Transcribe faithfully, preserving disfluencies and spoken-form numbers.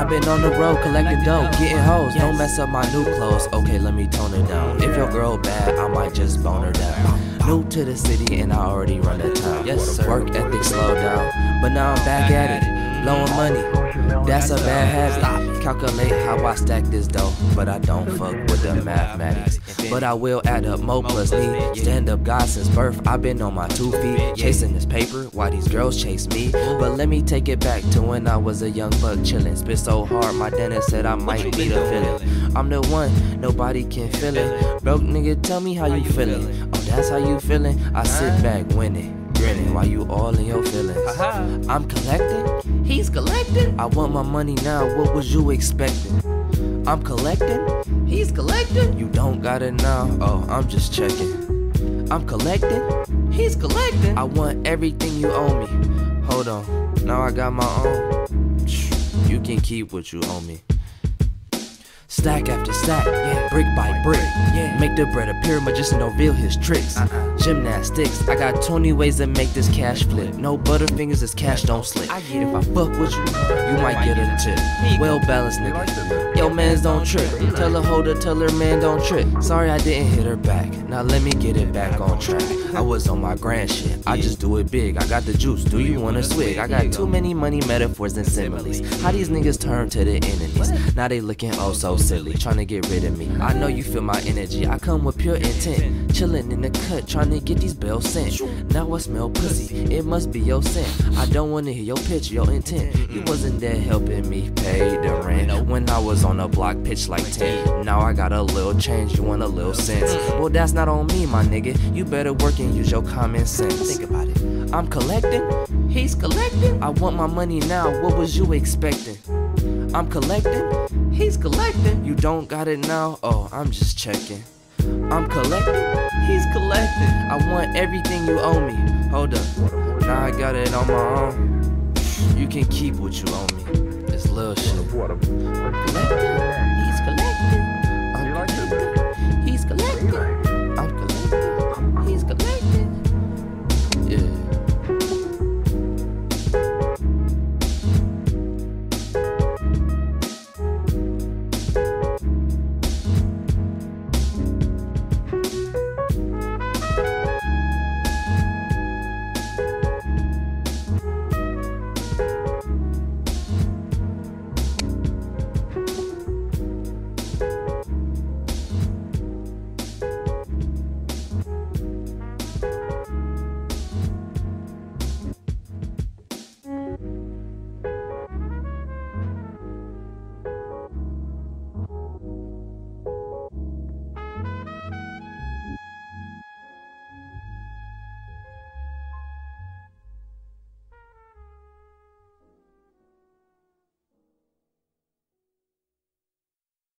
I've been on the road collecting dough, getting hoes. Don't mess up my new clothes, okay, let me tone it down. If your girl bad, I might just bone her down. New to the city and I already run that town. Yes, sir. Work ethic slowed down, but now I'm back at it, blowing money. That's a bad habit. Calculate how I stack this dough, but I don't fuck with the mathematics. But I will add up mo plus me. Stand up guy since birth, I've been on my two feet, chasing this paper while these girls chase me. But let me take it back to when I was a young buck chilling. Spit so hard, my dentist said I might need a feeling. I'm the one, nobody can feel it. Broke nigga, tell me how you feeling. That's how you feeling? I sit back, winning, grinning, while you all in your feelings. I'm collecting, he's collecting. I want my money now, what was you expecting? I'm collecting, he's collecting. You don't got it now, oh, I'm just checking. I'm collecting, he's collecting. I want everything you owe me. Hold on, now I got my own. You can keep what you owe me. Stack after stack, yeah, brick by brick, yeah. Make the bread a pyramid just to reveal his tricks. Uh-uh. Gymnastics, I got twenty ways to make this cash flip. No butterfingers, this cash don't slip. I get if I fuck with you, you might get a tip. Well balanced nigga, yo mans don't trip. Tell her hold her, tell her man don't trip. Sorry I didn't hit her back, now let me get it back on track. I was on my grand shit, I just do it big. I got the juice, do you wanna swig? I got too many money metaphors and similes. How these niggas turn to the enemies? Now they looking oh so silly, trying to get rid of me. I know you feel my energy, I come with pure intent. Chilling in the cut, trying to get these bells sent. Now I smell pussy, it must be your scent. I don't wanna hear your pitch, your intent. You wasn't there helping me pay the rent. When I was on a block, pitch like ten. Now I got a little change, you want a little sense. Well that's not on me my nigga, you better work and use your common sense. Think about it. I'm collecting, he's collecting. I want my money now, what was you expecting? I'm collecting, he's collecting. You don't got it now, oh, I'm just checking. I'm collecting, he's collecting. I want everything you owe me. Hold up, now I got it on my own. You can keep what you owe me. It's little shit. I'm collecting, he's collecting.